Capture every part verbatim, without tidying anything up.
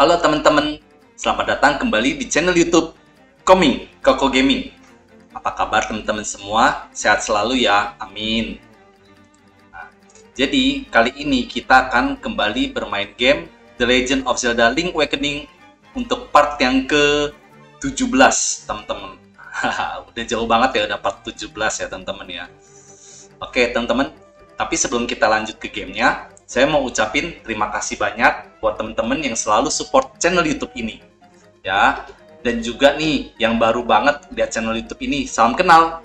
Halo teman-teman, selamat datang kembali di channel YouTube KOMING, KOKO GAMING. Apa kabar teman-teman semua? Sehat selalu ya, amin. Nah, jadi kali ini kita akan kembali bermain game The Legend of Zelda: Link's Awakening untuk part yang ke tujuh belas, teman-teman. Udah jauh banget ya, udah part tujuh belas ya teman-teman ya. Oke teman-teman, tapi sebelum kita lanjut ke gamenya, saya mau ucapin terima kasih banyak buat temen-temen yang selalu support channel YouTube ini, ya. Dan juga nih yang baru banget lihat channel YouTube ini, salam kenal,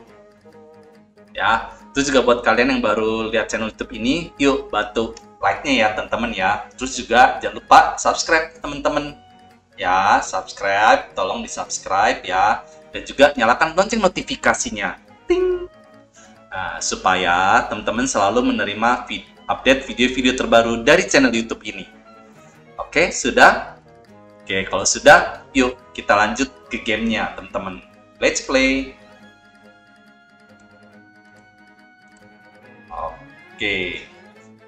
ya. Terus juga buat kalian yang baru lihat channel YouTube ini, yuk bantu like-nya ya temen-temen ya. Terus juga jangan lupa subscribe temen-temen, ya. Subscribe, tolong di subscribe ya. Dan juga nyalakan lonceng notifikasinya, ting. Nah, supaya temen-temen selalu menerima video. Update video-video terbaru dari channel YouTube ini. Oke, sudah? Oke, kalau sudah, yuk kita lanjut ke gamenya, teman-teman. Let's play. Oke.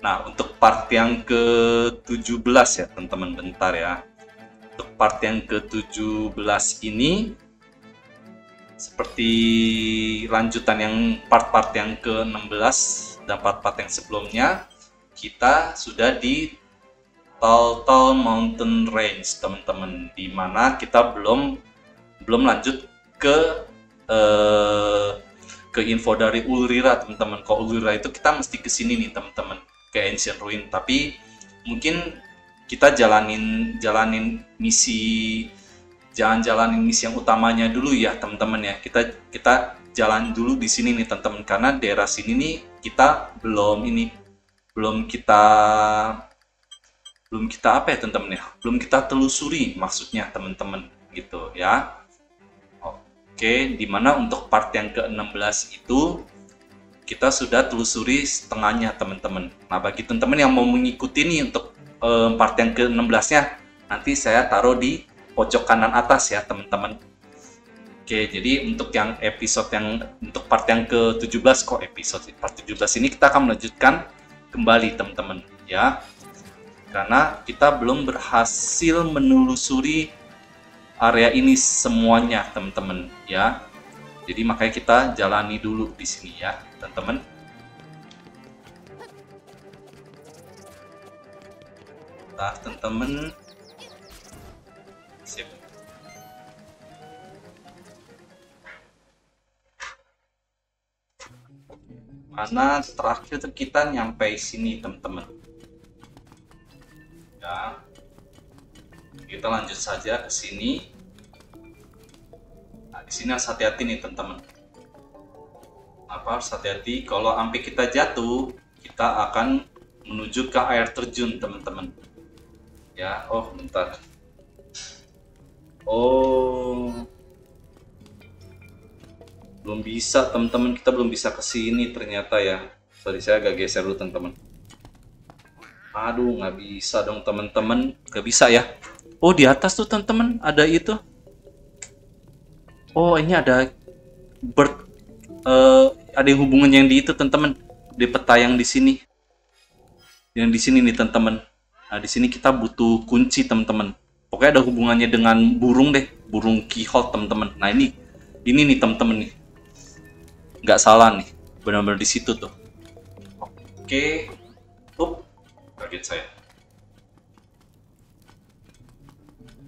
Nah, untuk part yang ke tujuh belas ya, teman-teman. Bentar ya. Untuk part yang ke tujuh belas ini, seperti lanjutan yang part-part yang ke enam belas, dan part-part yang sebelumnya, kita sudah di Tal Tal Mountain Range teman-teman, dimana kita belum belum lanjut ke uh, ke info dari Ulrira teman-teman. Kalau Ulrira itu kita mesti ke sini nih teman-teman, ke Ancient Ruin, tapi mungkin kita jalanin jalanin misi jangan jalanin misi yang utamanya dulu ya teman-teman ya. Kita kita jalan dulu di sini nih teman-teman, karena daerah sini nih kita belum ini belum kita belum kita apa ya teman-teman ya, belum kita telusuri maksudnya teman-teman gitu ya. Oke, dimana untuk part yang ke enam belas itu kita sudah telusuri setengahnya teman-teman. Nah, bagi teman-teman yang mau mengikuti nih untuk eh, part yang ke enam belas-nya, nanti saya taruh di pojok kanan atas ya teman-teman. Oke, jadi untuk yang episode yang untuk part yang ke tujuh belas kok episode part tujuh belas ini kita akan melanjutkan kembali teman-teman ya. Karena kita belum berhasil menelusuri area ini semuanya teman-teman ya. Jadi makanya kita jalani dulu di sini ya, teman-teman. Nah, teman-teman. Sip. Karena terakhir itu kita nyampe sini teman-teman ya, kita lanjut saja ke sini. Nah, di sini harus hati-hati nih teman-teman. Apa harus hati-hati? Kalau sampai kita jatuh, kita akan menuju ke air terjun teman-teman ya. Oh bentar, oh belum bisa teman-teman, kita belum bisa ke sini ternyata ya. Sorry, saya agak geser dulu teman-teman. Aduh, nggak bisa dong teman-teman, nggak bisa ya. Oh, di atas tuh teman-teman ada itu. Oh, ini ada bird, uh, ada yang hubungannya yang di itu teman-teman, di peta yang di sini, yang di sini nih teman-teman. Nah, di sini kita butuh kunci teman-teman. Pokoknya ada hubungannya dengan burung deh, burung kihol teman-teman. Nah, ini ini nih teman-teman nih. Nggak salah nih, benar-benar di situ tuh. Oke, up, kaget saya.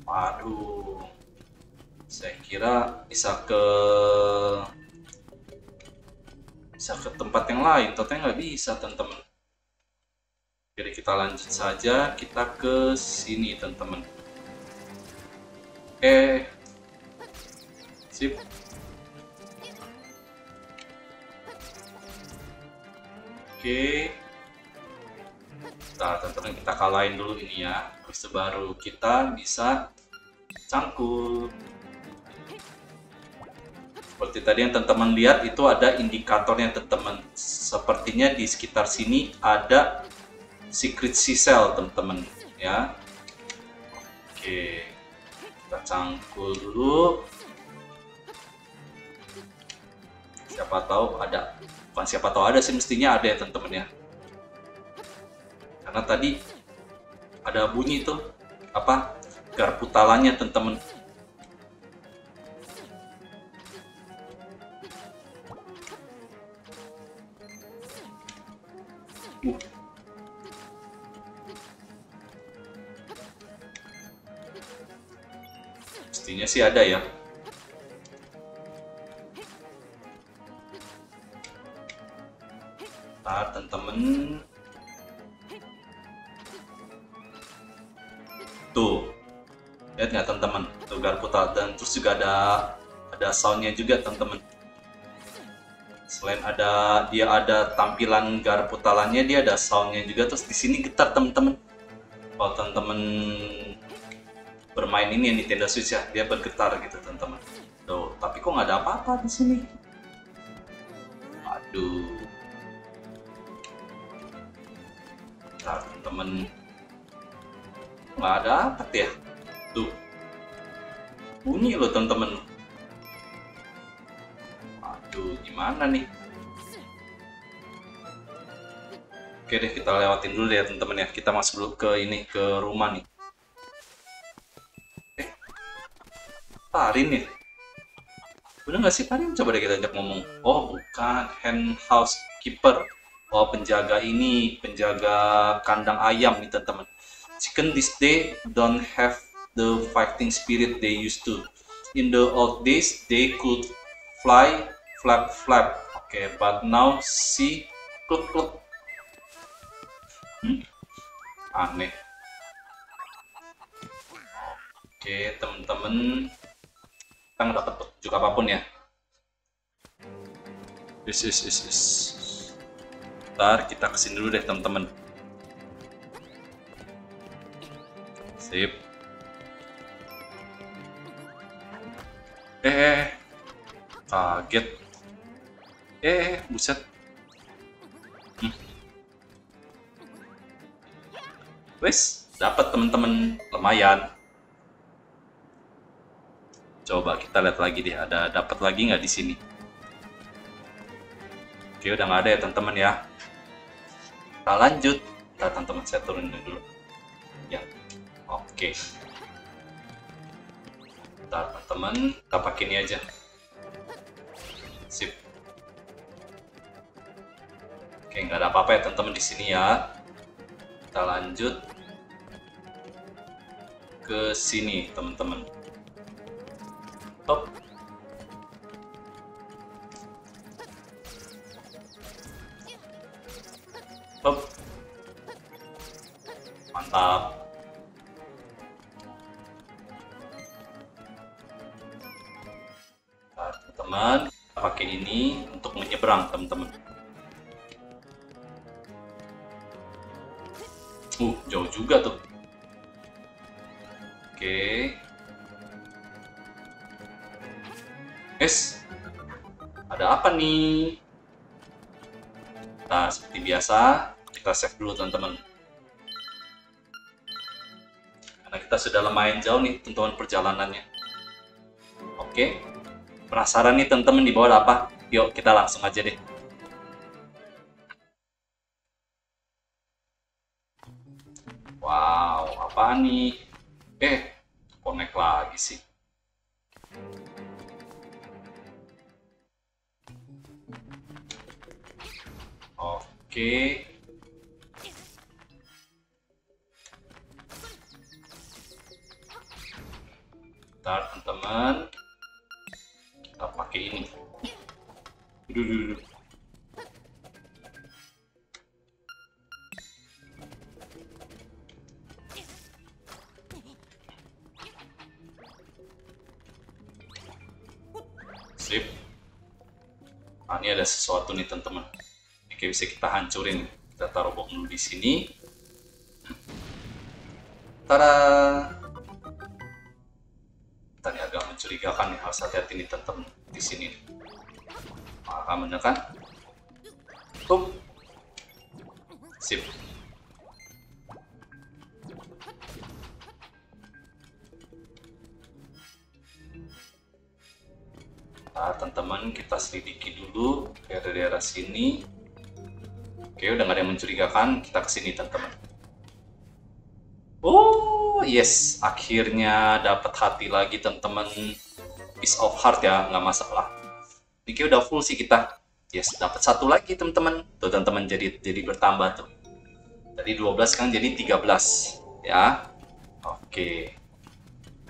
Waduh, saya kira bisa ke bisa ke tempat yang lain, ternyata nggak bisa teman-teman. Jadi kita lanjut saja, kita ke sini teman-teman. Eh, sip. Oke, nah, teman-teman kita kalahin dulu ini ya, habis itu baru kita bisa cangkul. Seperti tadi yang teman-teman lihat itu ada indikatornya teman-teman. Sepertinya di sekitar sini ada secret cell teman-teman ya. Oke, kita cangkul dulu. Siapa tahu ada. Bukan siapa tahu ada sih, mestinya ada ya teman-teman ya. Karena tadi ada bunyi tuh apa garputalannya, teman-teman. Uh. Mestinya sih ada ya. Ntar teman-teman. Tuh. Lihat nggak teman-teman? Tuh garputal, dan terus juga ada ada soundnya juga teman-teman. Selain ada dia ada tampilan garputalannya, dia ada soundnya juga. Terus di sini getar teman-teman. Kalau teman-teman bermain ini ya, Nintendo Switch ya, dia bergetar gitu teman-teman. Tuh, tapi kok nggak ada apa-apa di sini. Aduh. Nah, teman-teman nggak ada apa ya. Tuh bunyi loh teman-teman. Gimana nih? Oke deh, kita lewatin dulu ya teman-teman ya. Kita masuk dulu ke ini, ke rumah nih. Eh, Parin ya? Bener gak sih Parin? Coba deh kita ajak ngomong. Oh bukan, hand housekeeper. Oh penjaga ini, penjaga kandang ayam nih teman-teman. Chicken this day don't have the fighting spirit they used to. In the old days they could fly. Flap flap, oke, okay, but now see kluk kluk. Hmm? Aneh. Oke, okay, temen-temen, kita nggak dapat petunjuk apapun ya. Is is is is. Ntar kita kesini dulu deh temen-temen. Sip. Eh, kaget. Eh, buset. Hmm. Wes, dapat temen-temen, lumayan. Coba kita lihat lagi deh, ada dapat lagi nggak di sini? Oke, udah nggak ada ya temen-temen ya. Kita lanjut, kita temen-temen saya turunin dulu. Ya, oke. Kita temen-temen, kita pakai ini aja. Sip. Oke, nggak ada apa-apa ya teman-teman di sini ya. Kita lanjut ke sini teman-teman. Top. Top. Mantap. Nah, teman-teman, pakai ini untuk menyeberang teman-teman. Uh, jauh juga tuh. Oke. Okay. Es. Ada apa nih? Nah, seperti biasa, kita save dulu teman-teman. Karena kita sudah lumayan jauh nih teman-teman perjalanannya. Oke. Okay. Penasaran nih teman-teman di bawah ada apa? Yuk, kita langsung aja deh. Wow, apaan nih? Eh, connect lagi sih. Oke. Bentar, teman-teman. Kita pakai ini. Duh, duh, duh. Nah, ini ada sesuatu nih teman-teman. Oke, bisa kita hancurin. Kita taruh box dulu di sini. Tada! Tadi agak mencurigakan nih, harus hati-hati nih teman-teman di sini. Maka menekan. Tum. Sip. Nah, teman-teman, kita selidiki dulu daerah-daerah sini. Oke, udah nggak ada yang mencurigakan. Kita kesini, teman-teman. Oh, yes, akhirnya dapat hati lagi teman-teman. Piece of heart ya, nggak masalah. Ini udah full sih kita. Yes, dapat satu lagi teman-teman. Tuh teman-teman jadi jadi bertambah tuh. Tadi dua belas kan jadi tiga belas ya. Oke.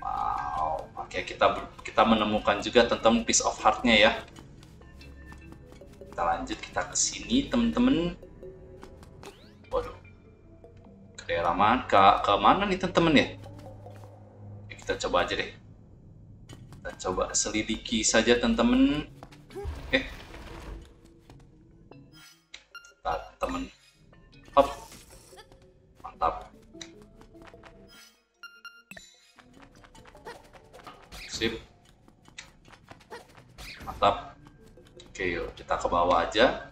Wow, oke kita kita menemukan juga teman-teman piece of heart-nya ya. Kita lanjut kita ke sini teman-teman. Waduh. Daerah mana? Ke, ke mana nih temen-temen ya? Ya? Kita coba aja deh. Kita coba selidiki saja temen-temen. Eh, bentar temen. Hop, mantap. Sip, mantap. Oke, yuk kita ke bawah aja.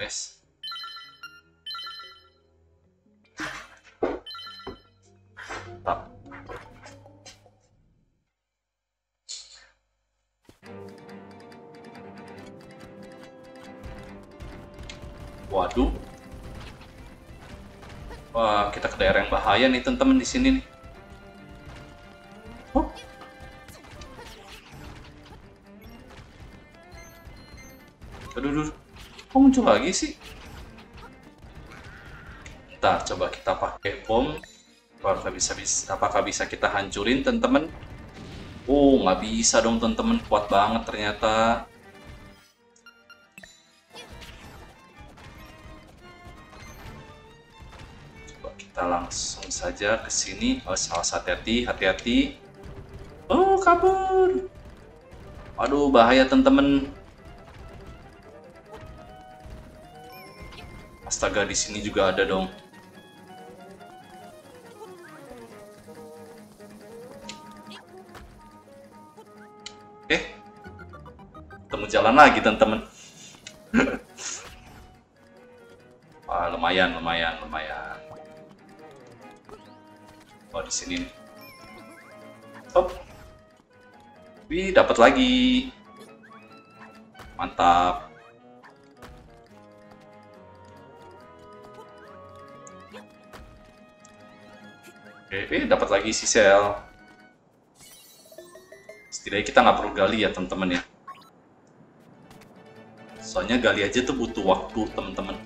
Yes. Waduh. Wah, kita ke daerah yang bahaya nih teman-teman di sini nih. Huh? Aduh, aduh. Kok muncul lagi sih? Ntar coba kita pakai bom. Apakah bisa, bisa, apakah bisa kita hancurin teman-teman? Oh, nggak bisa dong teman-teman. Kuat banget ternyata. Kita langsung saja ke sini. Oh, awas, hati-hati, hati-hati. Oh, kabur. Aduh, bahaya teman-teman. Astaga, di sini juga ada dong. Eh, ketemu jalan lagi teman-teman. Wah, lumayan, lumayan, lumayan. Oh, di sini nih. Hop. Wih, dapat lagi. Mantap. Oke, eh, dapat lagi si sel. Setidaknya kita nggak perlu gali ya, teman-teman ya. Soalnya gali aja tuh butuh waktu, teman-teman.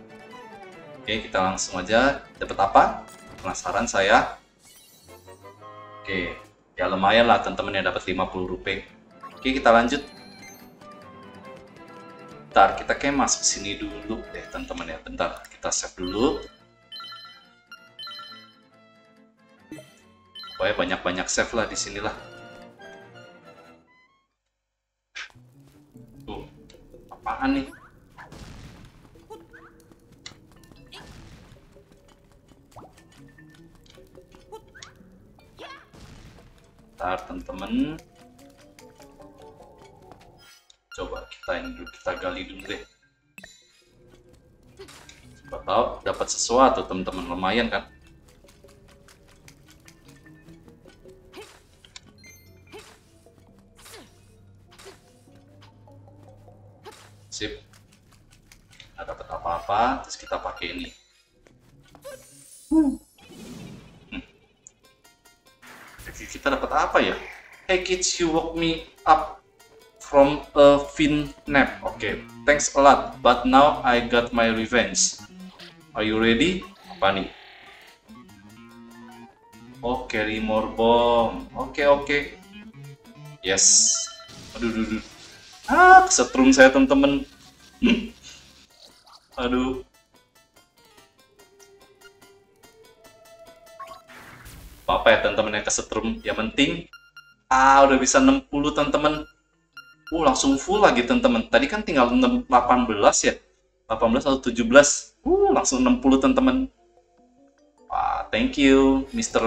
Oke, kita langsung aja. Dapat apa? Penasaran saya. Oke, ya lumayan lah teman-teman yang dapat lima puluh rupiah. Oke, kita lanjut. Bentar, kita kayak masuk sini dulu deh teman-teman ya. Bentar, kita save dulu. Pokoknya banyak-banyak save lah di sinilah. Tuh, apaan nih? Teman-teman, coba kita ini dulu, kita gali dulu deh. Coba tahu dapat sesuatu teman-teman, lumayan kan? Sip, nggak dapat apa-apa, terus kita pakai ini. Hmm. Kita dapat apa ya? Hey kids, you woke me up from a fin nap. Oke, okay. Thanks a lot. But now I got my revenge. Are you ready? Apa nih? Oh, carry more bomb. Oke, okay, oke. Okay. Yes. Aduh, aduh, aduh. Ah, kesetrum saya temen-temen. Aduh. Apa ya teman-teman yang kesetrum, yang penting ah udah bisa enam puluh teman-teman. Uh langsung full lagi teman-teman. Tadi kan tinggal delapan belas ya, delapan belas atau tujuh belas. Uh langsung enam puluh teman-teman. Wah, thank you mister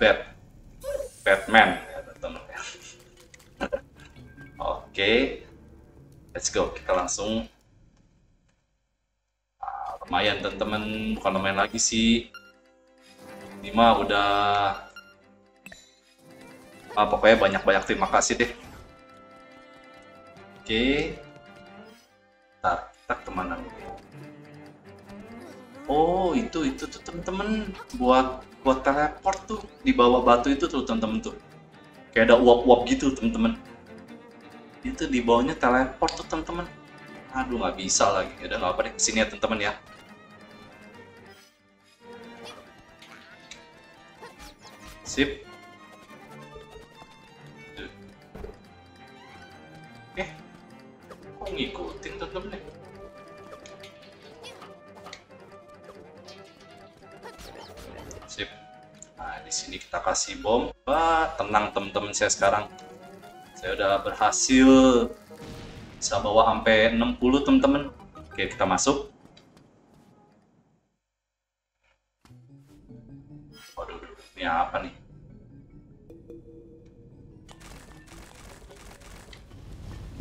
Bat Batman ya teman-teman. Oke, let's go, kita langsung. Ah, lumayan teman-teman, bukan lumayan lagi sih. Ini mah udah, ah, pokoknya banyak-banyak terima kasih deh. Oke, ntar kita kemana nih? Oh, itu itu tuh temen-temen buat buat teleport tuh di bawah batu itu tuh temen-temen tuh. Kayak ada uap-uap gitu temen-temen. Itu di bawahnya teleport tuh temen-temen. Aduh, nggak bisa lagi. Udah nggak apa-apa deh, kesini ya temen-temen ya. Sip. Eh, kok ngikutin temen-temen ya? Di sini kita kasih bom. Wah, tenang teman-teman, saya sekarang saya udah berhasil bisa bawa sampai enam puluh teman-teman. Oke, kita masuk. Waduh, ini apa nih?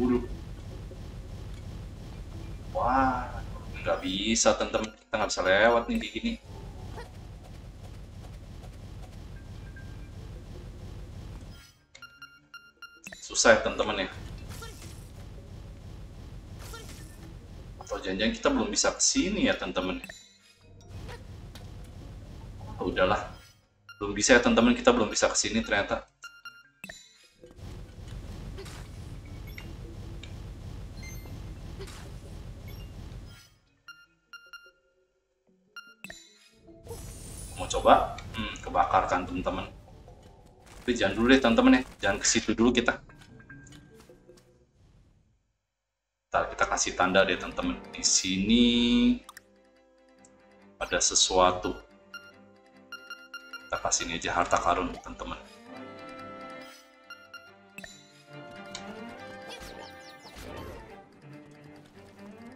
Waduh. Wah, nggak bisa teman-teman, kita nggak bisa lewat nih di gini. Susah teman-teman ya. Atau jangan-jangan kita belum bisa kesini ya teman-teman. Oh, udahlah, belum bisa ya teman-teman, kita belum bisa kesini ternyata. Mau coba? Hmm, kebakar kan teman-teman. Tapi jangan dulu deh teman-teman ya, jangan ke situ dulu kita. Ntar kita kasih tanda deh teman-teman. Di sini ada sesuatu. Kita kasih ini aja, harta karun teman-teman.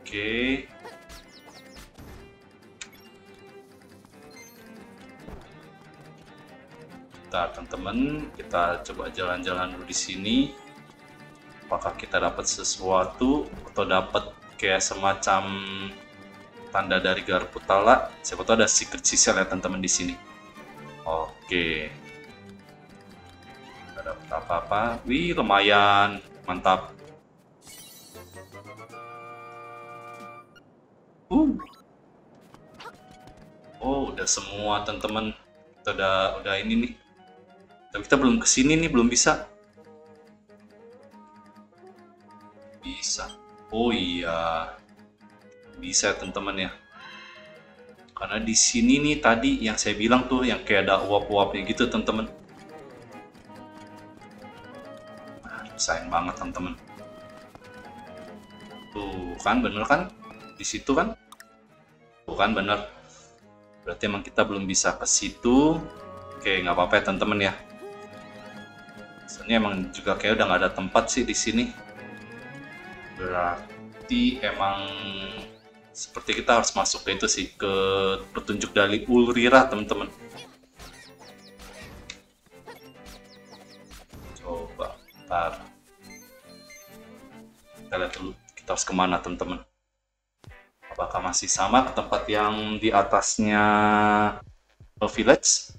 Oke. Ntar teman-teman, kita coba jalan-jalan dulu di sini. Apakah kita dapat sesuatu atau dapat kayak semacam tanda dari Garputala? Siapa tahu ada secret sisel ya teman-teman di sini. Oke, nggak dapat apa-apa. Wih, lumayan mantap. Uh. Oh, udah semua teman-teman. Kita udah udah ini nih. Tapi kita belum kesini nih, belum bisa. Bisa. Oh iya, bisa teman-teman ya. Karena di sini nih tadi yang saya bilang tuh yang kayak ada uap-uapnya gitu teman-teman. Nah, sayang banget teman-teman. Tuh kan bener kan? Di situ kan? Tuh kan bener. Berarti emang kita belum bisa ke situ. Oke, nggak apa-apa ya teman-teman ya. Soalnya emang juga kayak udah nggak ada tempat sih di sini. Berarti emang seperti kita harus masuk ke itu sih, ke petunjuk dari Ulrira teman-teman. Coba ntar kita lihat dulu kita harus kemana teman-teman. Apakah masih sama ke tempat yang di atasnya The Village?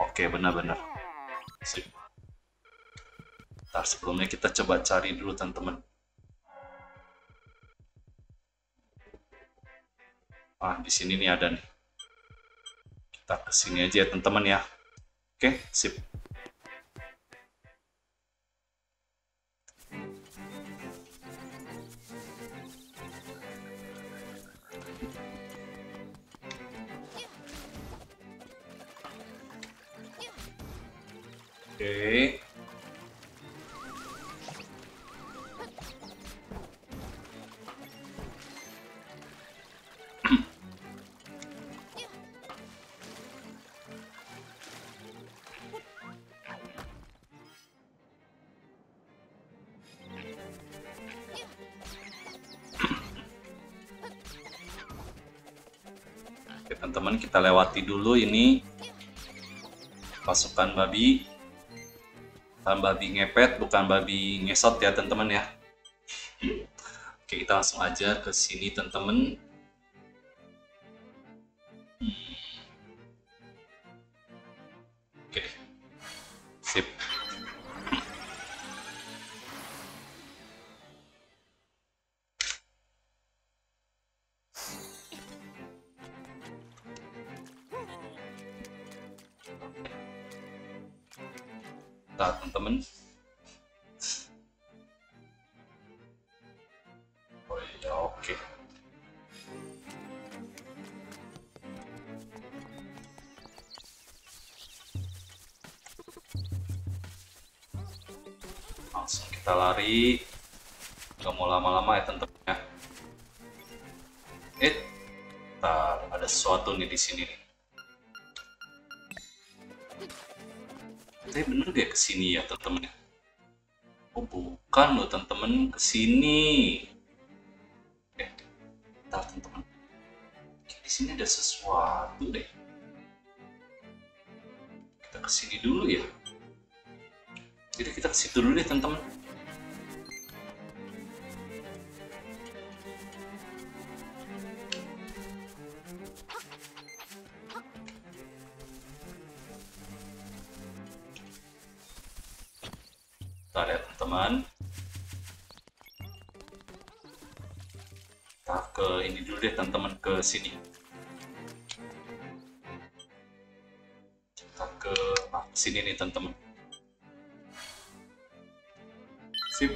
Oke, benar-benar. Sip. Ntar sebelumnya kita coba cari dulu teman-teman. Ah, di sini nih ada nih. Kita kesini aja ya teman-teman ya. Oke, sip. Oke. Teman-teman, kita lewati dulu ini pasukan babi. Bukan babi ngepet, bukan babi ngesot ya teman-teman ya. Oke, kita langsung aja ke sini teman-teman. Oke, sip. Nah, temen-temen. Oh iya, oke. Langsung kita lari. Gak mau lama-lama ya temen-temen. Eh, tar, ada sesuatu nih di sini nih. Tapi bener dia kesini ya temen-temen. Oh bukan loh temen-temen, kesini. Eh, bentar temen-temen. Di sini ada sesuatu deh. Kita kesini dulu ya. Jadi kita kesitu dulu deh temen-temen. Kita lihat teman-teman. Kita ke ini dulu deh teman-teman, ke sini. Kita ke ah, sini nih teman-teman. Sip.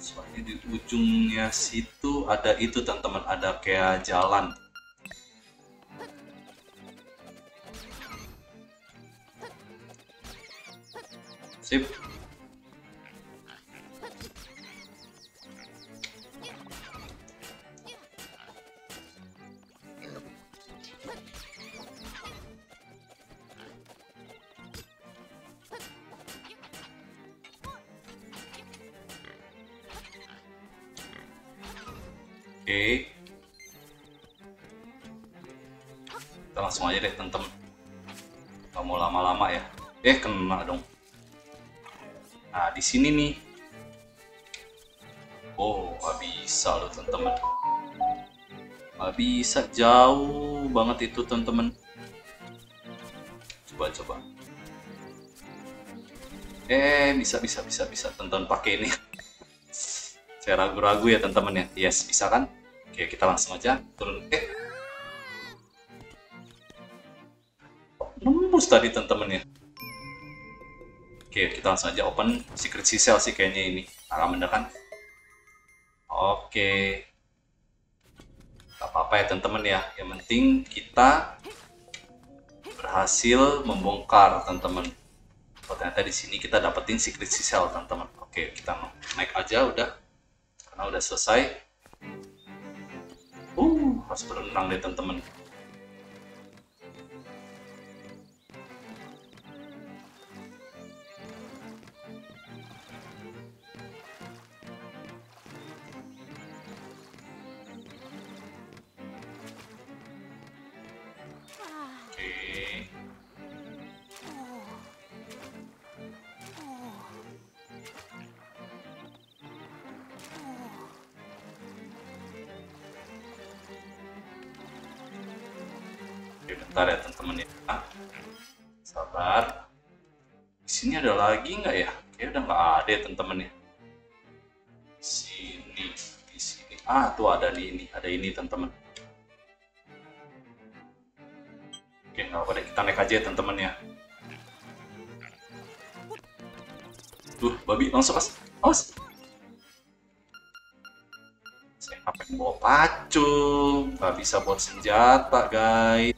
Soalnya di ujungnya situ ada itu teman-teman, ada kayak jalan. Sip. Oke. Kita langsung aja deh temen-temen. Gak mau lama-lama ya. Eh, kena dong. Nah, di sini nih. Oh, gak bisa loh teman-teman. Gak bisa, jauh banget itu teman-teman. Coba coba. Eh, bisa bisa bisa bisa teman-teman pakai ini. Saya ragu-ragu ya teman-teman ya. Yes, bisa kan? Oke, kita langsung aja turun. Eh. Nembus tadi teman-teman ya. Oke, kita langsung aja open secret cell sih kayaknya ini. Nah, bener kan? Oke. Gak apa-apa ya teman-teman ya. Yang penting kita berhasil membongkar teman-teman. Ternyata di sini kita dapetin secret cell teman-teman. Oke, kita naik aja udah. Karena udah selesai. Uh, harus berenang deh teman-teman. Bentar ya teman-teman ya. Sabar. Di sini ada lagi nggak ya? Kayaknya udah nggak ada ya teman-teman ya. Sini, di sini. Ah, tuh ada nih ini, ada ini teman-teman. Oke, nggak apa-apa deh, kita naik aja ya teman-teman ya. Tuh, babi langsung pas. Awas. Saya ngapain bawa pacu? Nggak bisa buat senjata, guys.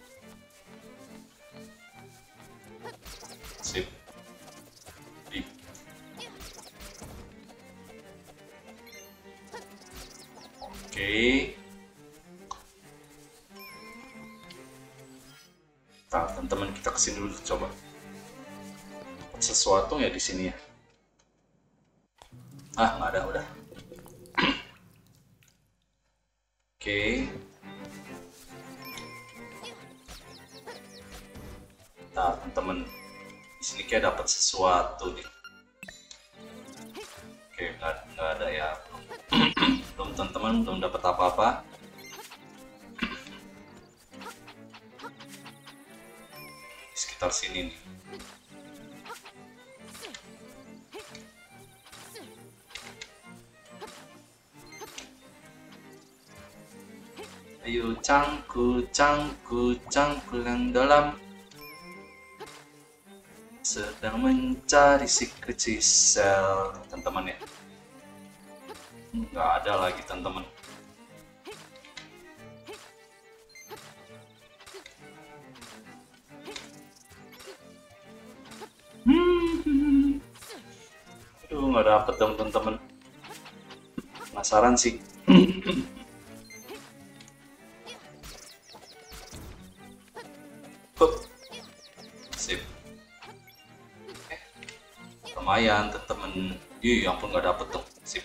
Oke, nah teman-teman kita kesini dulu coba. Dapat sesuatu ya di sini ya? Ah nggak ada udah. Oke, nah teman-teman di sini kayak dapat sesuatu nih. Oke nggak ada ya. Belum teman-teman, belum dapat apa-apa. Di sekitar sini nih. Ayo cangkul, cangkul, cangkul yang dalam sedang mencari secret chisel, teman-teman ya. Nggak ada lagi, teman-teman. Hmm. Aduh, nggak dapet dong, teman-teman. Penasaran sih. Lumayan temen, ih ampun nggak dapet tuh, sip.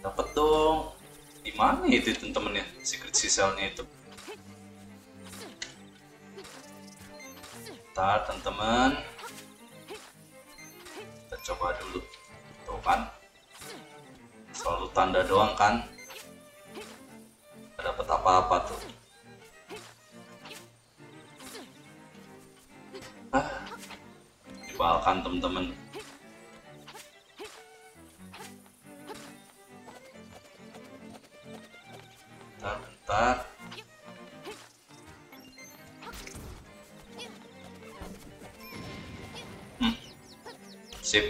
Dapet dong, di mana itu temen-temen ya, secret siselnya itu. Ntar temen-temen, kita coba dulu, tuh kan, selalu tanda doang kan, nggak dapet apa-apa tuh. Dibalkan temen-temen. Bentar, bentar. Hmm. Sip.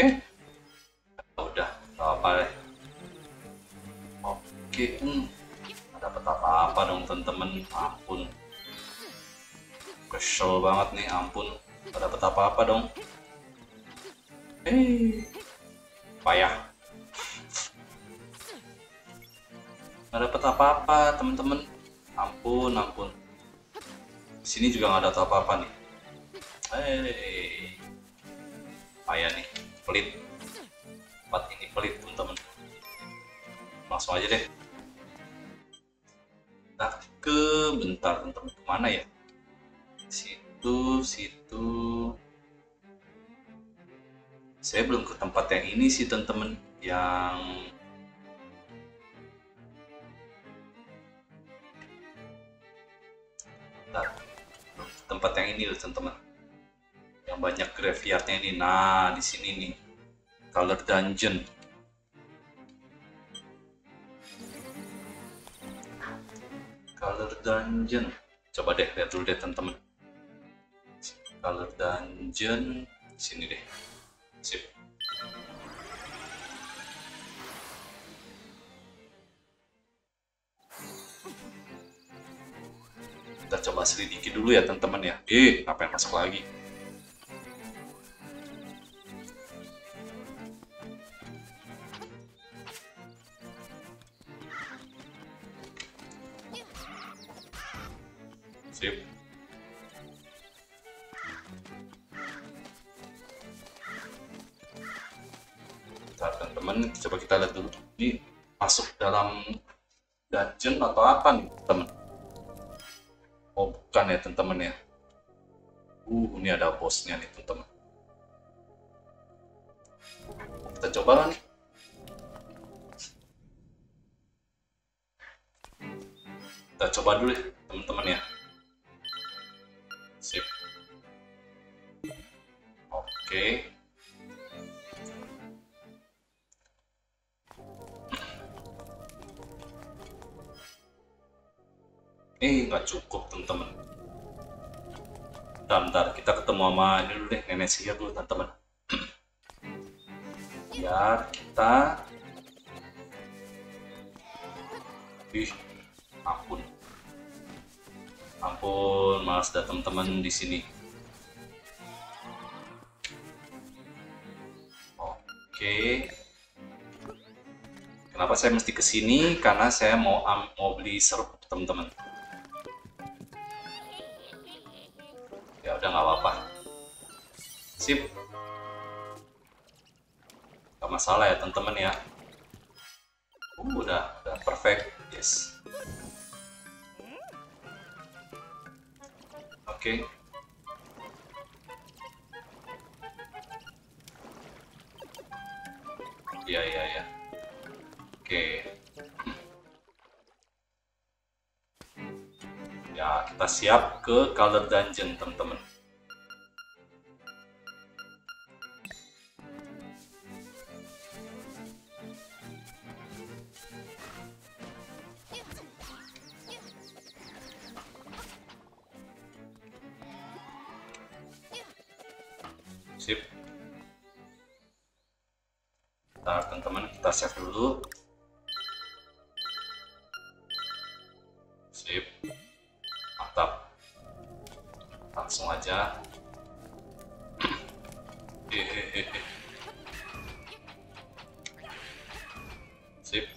Eh, udah, nggak apa deh. Oke, hmm. Nggak dapet apa-apa dong temen-temen. Ampun. Kesel banget nih, ampun. Gak dapet apa-apa dong. Eh, payah. Gak dapet apa-apa temen-temen. Ampun, ampun. Di sini juga gak dapet apa-apa nih. Eh, payah nih, pelit. Tempat ini pelit temen-temen. Langsung aja deh. Nah, ke bentar temen-temen kemana ya? Situ, situ. Saya belum ke tempat yang ini sih temen-temen, yang nah, belum ke tempat yang ini loh temen-temen, yang banyak graveyardnya ini. Nah di sini nih, Color Dungeon. Color Dungeon. Coba deh lihat dulu deh temen-temen. Color Dungeon sini deh, sip. Kita coba selidiki dulu ya teman-teman ya. Eh, ngapain masuk lagi? Sip. Teman-teman, coba kita lihat dulu ini masuk dalam dungeon atau apa nih teman? Oh bukan ya teman-teman ya. Uh ini ada bosnya nih teman-teman. Kita coba lah nih. Kita coba dulu ya teman-teman ya. Sip. Oke. Eh, nggak cukup teman-teman. Bentar, kita ketemu sama ini dulu deh, nenek sihir dulu teman-teman. Biar kita, ih, ampun, ampun, malas datang teman di sini. Oke. Kenapa saya mesti kesini? Karena saya mau mau beli serbuk teman-teman. Ya udah nggak apa-apa, sip, nggak masalah ya teman-teman ya. Uh, udah, udah perfect, yes. Oke. Okay. Ya ya ya. Oke. Okay. Ya, kita siap ke Color Dungeon, teman-teman. Sip. Nah, teman-teman, kita save dulu. Sip. Mantap. Langsung aja. Sip.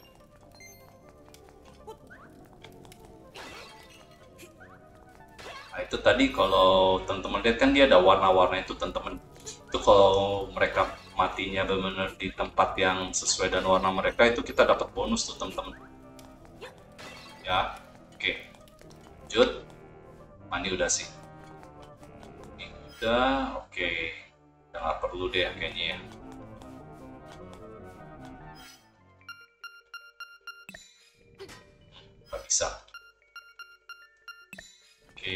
Nah, itu tadi kalau teman-teman lihat kan dia ada warna-warna itu, teman-teman. Itu kalau mereka matinya benar-benar di tempat yang sesuai dan warna mereka, itu kita dapat bonus tuh, teman-teman. Ya, oke. Lanjut. Mandi udah sih. Ini udah, oke. Udah nggak perlu deh kayaknya ya. Nggak bisa. Oke.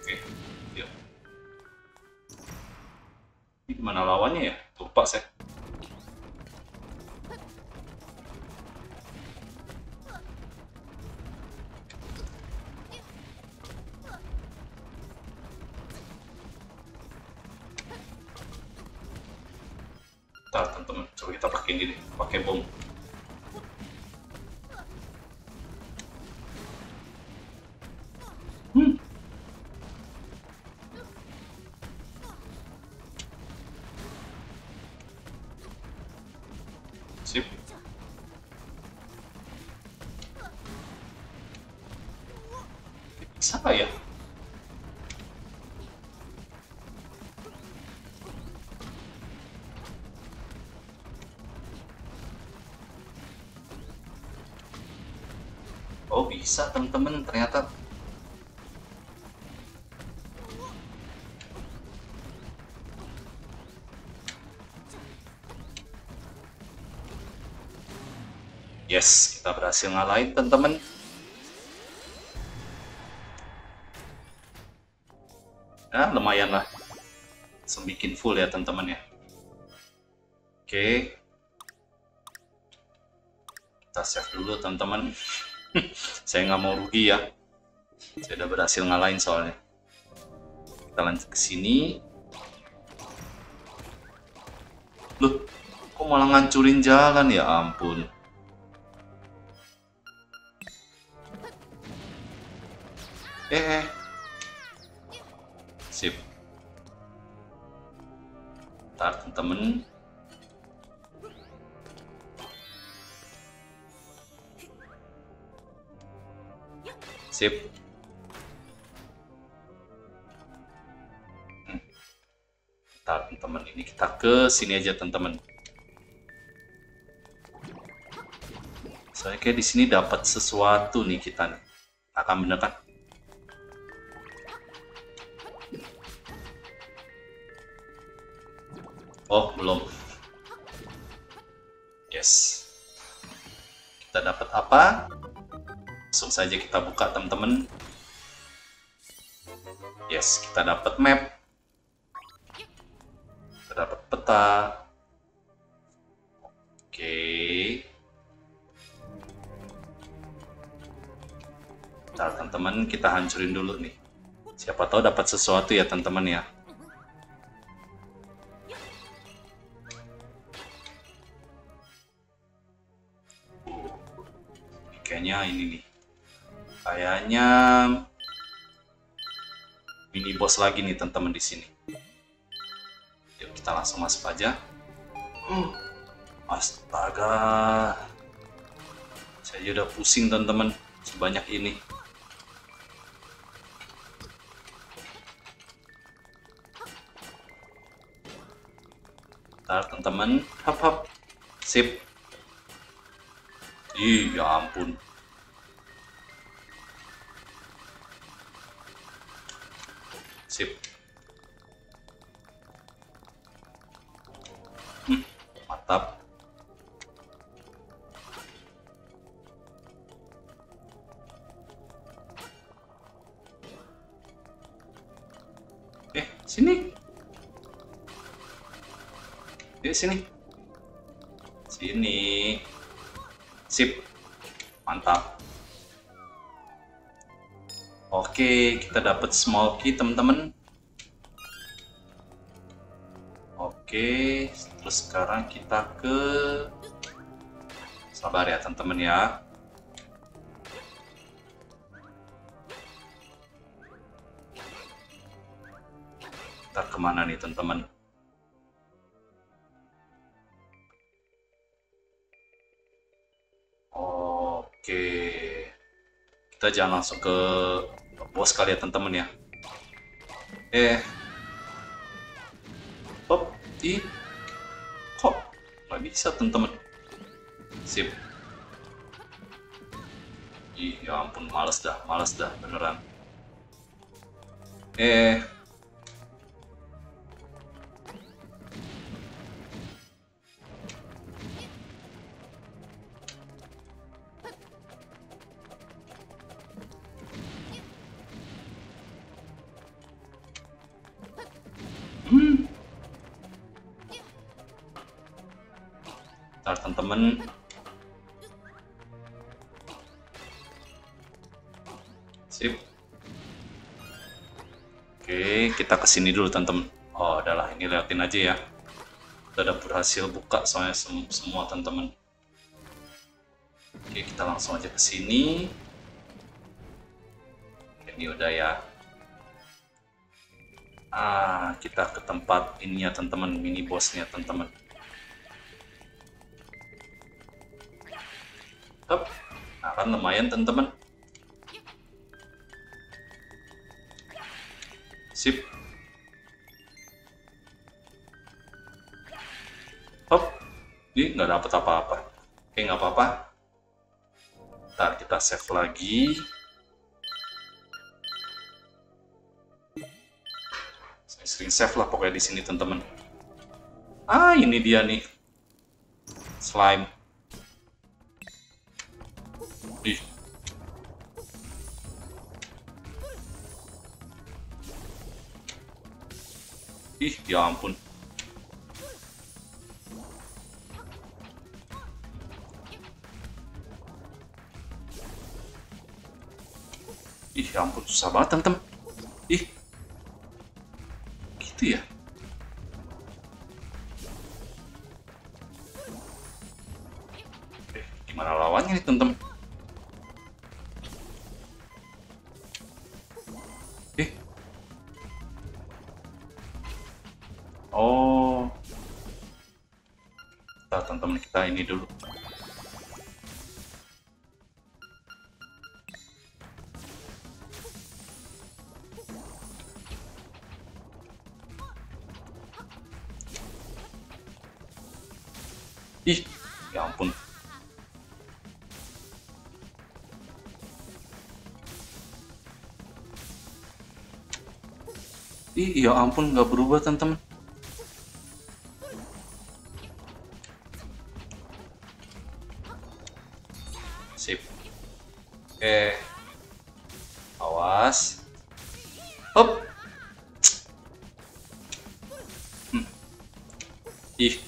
Oke, yuk. Ini gimana lawannya ya? Lupa saya. Bentar, teman-teman. Coba kita pakai ini deh. Pakai bom. Siapa ya? Oh, bisa temen-temen ternyata. Yes, kita berhasil ngalahin temen-temen. Nah, lumayan lah, langsung bikin full ya teman-teman ya. Oke, kita save dulu teman-teman. Saya nggak mau rugi ya, saya udah berhasil ngalahin soalnya. Kita lanjut ke sini. Loh, kok malah ngancurin jalan ya, ampun. Eh, eh. Sip. Bentar temen-temen. Sip. Hmm. Bentar temen-temen, ini kita ke sini aja temen-temen. Soalnya kayak di sini dapat sesuatu nih kita nih. Akan bener kan? Oh, belum. Yes. Kita dapat apa? Langsung saja kita buka, teman-teman. Yes, kita dapat map. Kita dapat peta. Oke. Okay. Nah, teman-teman, kita hancurin dulu nih. Siapa tahu dapat sesuatu ya, teman-teman ya. Kayaknya ini nih, kayaknya mini boss lagi nih teman-teman di sini. Yuk kita langsung masuk aja. Hmm. Astaga, saya udah pusing teman-teman sebanyak ini. Ntar teman-teman, hap hap, sip. Ih, ya ampun. Sip. Hm, mantap. Eh, sini. Eh, sini. Sini. Sip, mantap. Oke, kita dapat small key teman-teman. Oke, terus sekarang kita ke, sabar ya teman-teman ya. Kita kemana nih teman-teman? Oke, kita jangan langsung ke bos kali ya teman-teman ya. Eh, hop, ih, kok nggak bisa teman-teman? Sip. Ih, ya ampun, males dah, males dah beneran. Eh. Teman-teman, sip. Oke, kita kesini dulu teman-teman. Oh, udahlah, ini liatin aja ya. Kita udah berhasil buka soalnya sem semua teman-teman. Oke, kita langsung aja kesini. Ini udah ya. Ah, kita ke tempat ini ya teman-teman, mini bossnya teman-teman. Nah kan lumayan teman-teman. Sip. Hop. Ih, nggak dapet apa-apa. Oke, nggak apa-apa. Ntar kita save lagi. Saya sering save lah pokoknya di sini teman-teman. Ah, ini dia nih. Slime. Ih. Ih, ya ampun. Ih, ya ampun, susah banget, teman-teman. Ih. Gitu ya. Eh, gimana lawannya nih, teman-teman? Ini dulu. Ih, ya ampun. Ih, ya ampun, nggak berubah teman-teman. Eh, awas. Hop. Hmm. Ih.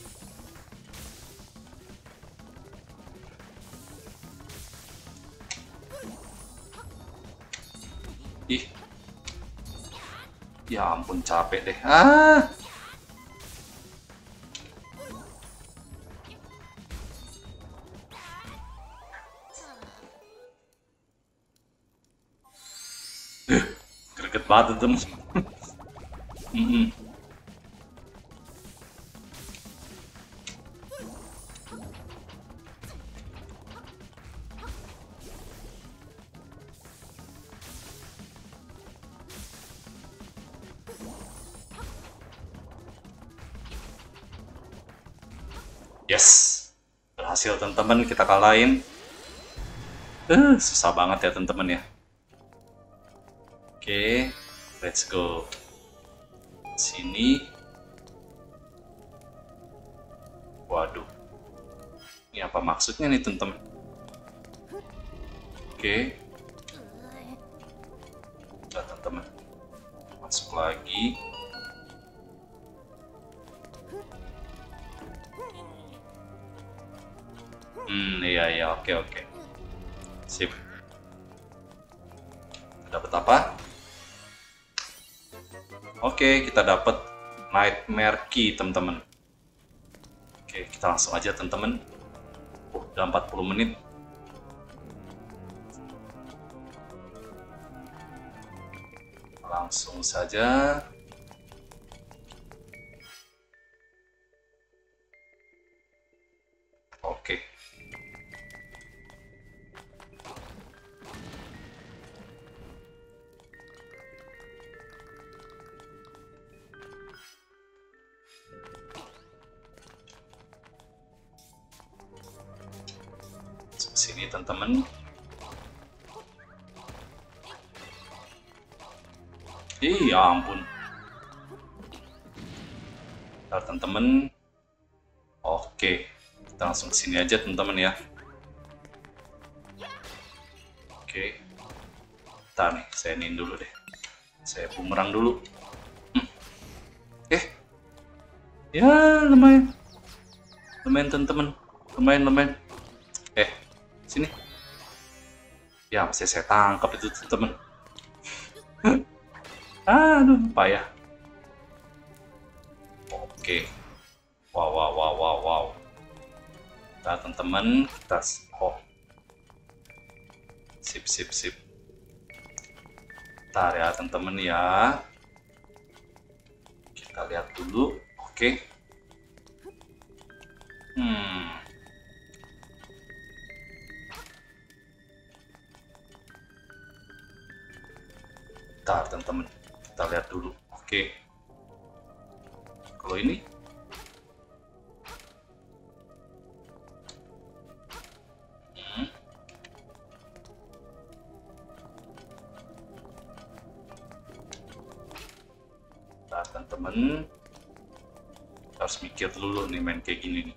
Ih. Ya ampun, capek deh. Ah. Banget temen. mm -hmm. Yes, berhasil teman-teman, kita kalahin. Uh, susah banget ya teman-teman ya. Oke, okay, let's go. Sini. Waduh. Ini apa maksudnya nih, teman-teman? Oke. Okay. Nah, teman-teman. Masuk lagi. Hmm, iya iya, oke oke. Sip. Dapat apa? Oke, kita dapat Nightmare Key, teman-teman. Oke, kita langsung aja, teman-teman. Uh, udah empat puluh menit. Langsung saja. Oke. Sini, teman-teman. Iya, ampun. Bentar, teman-teman. Oke. Kita langsung ke sini aja, teman-teman ya. Oke. Bentar nih, saya iniin dulu deh. Saya bumerang dulu. Hmm. Eh. Ya, lumayan. Lumayan, teman-teman. Lumayan, lumayan. Eh, sini. Ya, masih saya tangkap itu, teman-teman. Aduh, payah. Oke. Wow, wow, wow, wow, wow. Nah, teman-teman, kita... Oh. Sip, sip, sip. Bentar ya, teman-teman ya. Kita lihat dulu. Oke. Hmm. Bentar, teman-teman. Kita lihat dulu. Oke. Kalau ini... temen harus mikir dulu nih main kayak gini nih.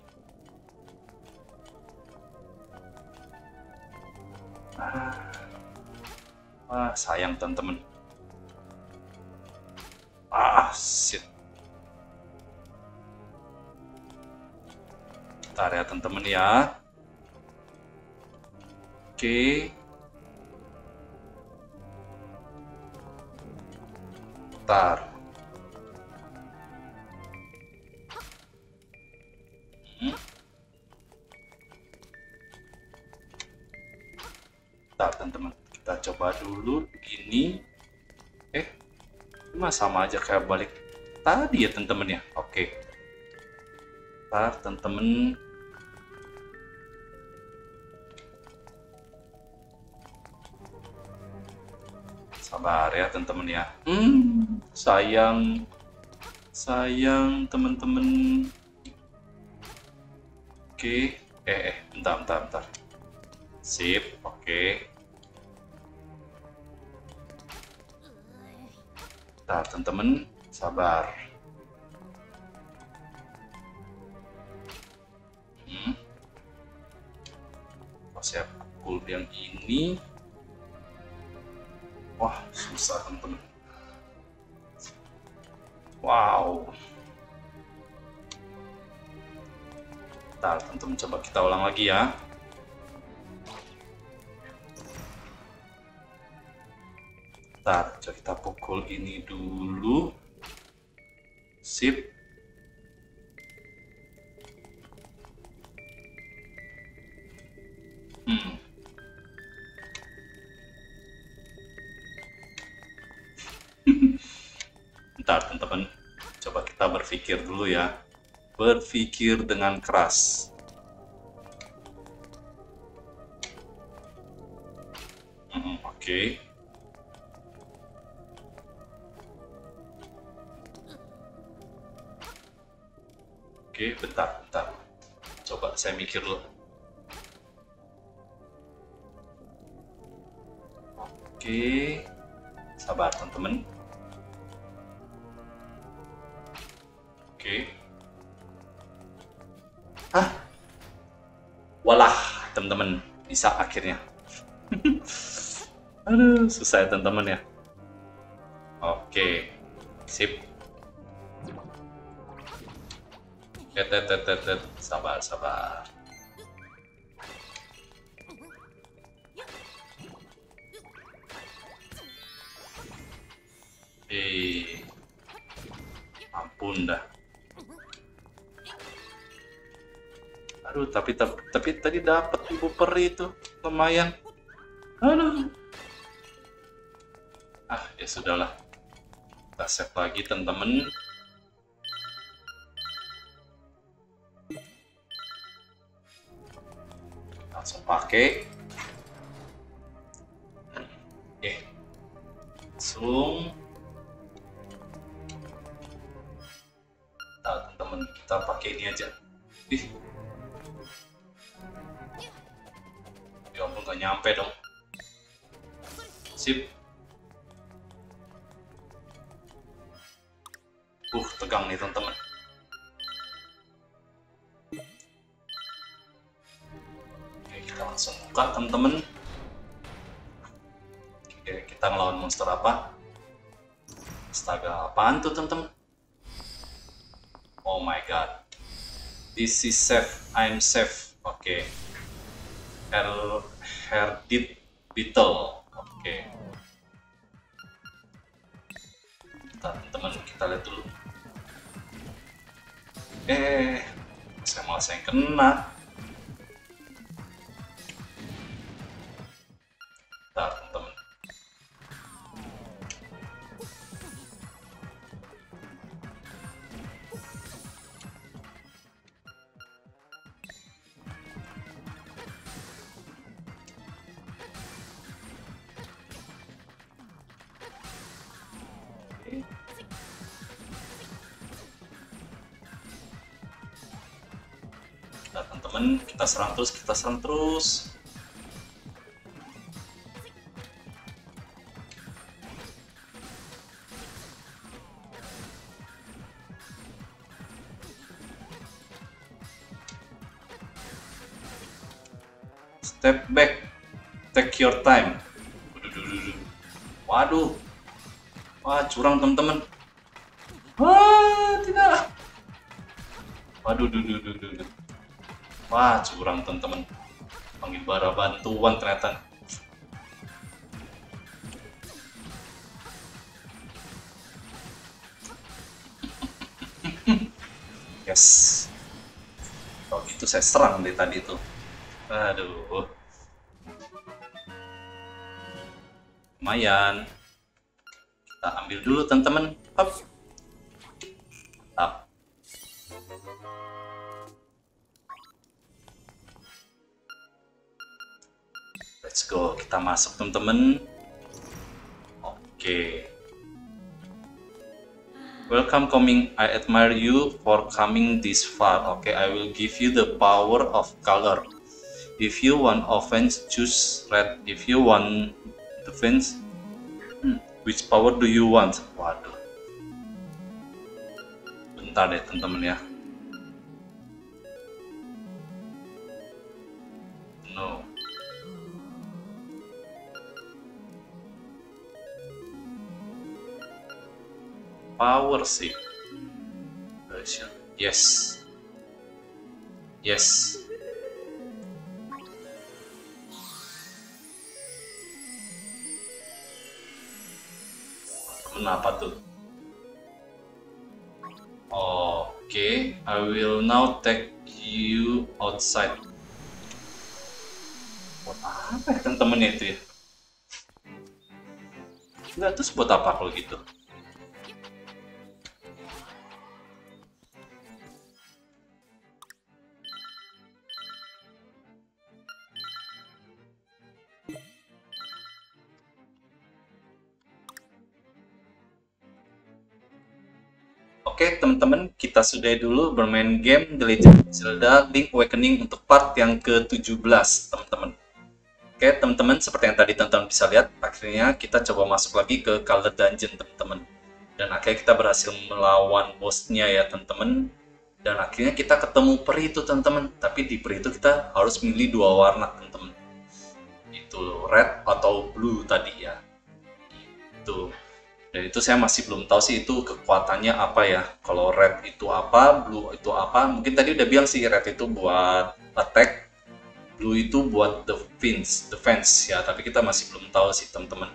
Ah, ah sayang temen-temen. Ah shit. Bentar ya temen-temen ya. Oke. Bentar. Dulu begini, eh, cuma sama aja kayak balik tadi ya temen-temen ya. Oke, ntar temen-temen, sabar ya temen-temen ya. Hmm, sayang, sayang temen-temen. Oke, eh, eh, bentar, bentar, bentar. Sip, oke. Nah, teman-teman, sabar. Hmm. Kalau saya pukul yang ini, wah susah teman-teman. Wow. Nah, teman-teman coba kita ulang lagi ya. Bentar, kita pukul ini dulu. Sip. Hmm. Bentar, teman-teman. Coba kita berpikir dulu ya. Berpikir dengan keras. Hmm, oke. Okay. Oke, bentar, bentar. Coba saya mikir dulu. Oke, sabar teman-teman. Oke. Hah? Walah, teman-teman. Bisa akhirnya. Aduh, susah ya teman-teman ya. Oke, sip. Tet, tet, tet, tet, sabar, sabar. Hei. Ampun dah. Aduh, tapi tapi, tapi tadi dapat ibu peri itu. Lumayan. Aduh. Ah, ya sudahlah. Kita save lagi, teman-teman. Langsung pakai. Oke. Langsung. Nah, teman-teman, kita pakai ini aja. Ih. Ya ampun, nggak nyampe dong. Sip. Uh, tegang nih teman-teman. Oke, kita langsung buka teman-teman. Oke, kita ngelawan monster apa? Astaga, apaan tuh teman-teman? Oh my god. This is safe. I'm safe. Oke. Her Herdit Beetle. Oke. Teman-teman, kita lihat dulu. Eh, saya malah saya yang kena. Bentar, teman-teman. Teman-teman, kita serang terus, kita serang terus. Step back, take your time. Waduh, wah curang teman-teman. Wah tidak. Waduh, duduh, duduh, duduh. Wah, curang teman-teman. Panggil bara bantuan ternyata. Yes. Kalau gitu saya serang dari tadi tuh. Aduh. Lumayan. Kita ambil dulu teman-teman. Up. Up. Let's go, kita masuk teman-teman. Oke. Okay. Welcome Koming. I admire you for coming this far. Oke, okay, I will give you the power of color. If you want offense, choose red. If you want defense, hmm, which power do you want? Waduh. Bentar deh teman-teman ya. No. Power sih, yes, yes. Kenapa tuh? Oke, okay. I will now take you outside. Buat apa ya temen-temen itu ya? Nggak, terus buat apa kalau gitu? Oke teman-teman, kita sudahi dulu bermain game The Legend of Zelda: Link's Awakening untuk part yang ke tujuh belas teman-teman. Oke teman-teman, seperti yang tadi teman-teman bisa lihat, akhirnya kita coba masuk lagi ke Color Dungeon teman-teman. Dan akhirnya kita berhasil melawan bosnya ya teman-teman. Dan akhirnya kita ketemu peri itu teman-teman. Tapi di peri itu kita harus milih dua warna teman-teman. Itu red atau blue tadi ya. Itu. Dan itu saya masih belum tahu sih itu kekuatannya apa ya. Kalau red itu apa, blue itu apa. Mungkin tadi udah bilang sih red itu buat attack, blue itu buat defense, defense ya. Tapi kita masih belum tahu sih teman-teman.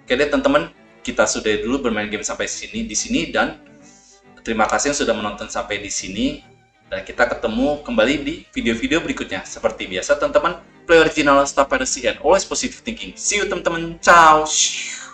Oke deh teman-teman, kita sudahi dulu bermain game sampai sini di sini, dan terima kasih yang sudah menonton sampai di sini, dan kita ketemu kembali di video-video berikutnya. Seperti biasa teman-teman, play original, stop piracy, and always positive thinking. See you teman-teman, ciao.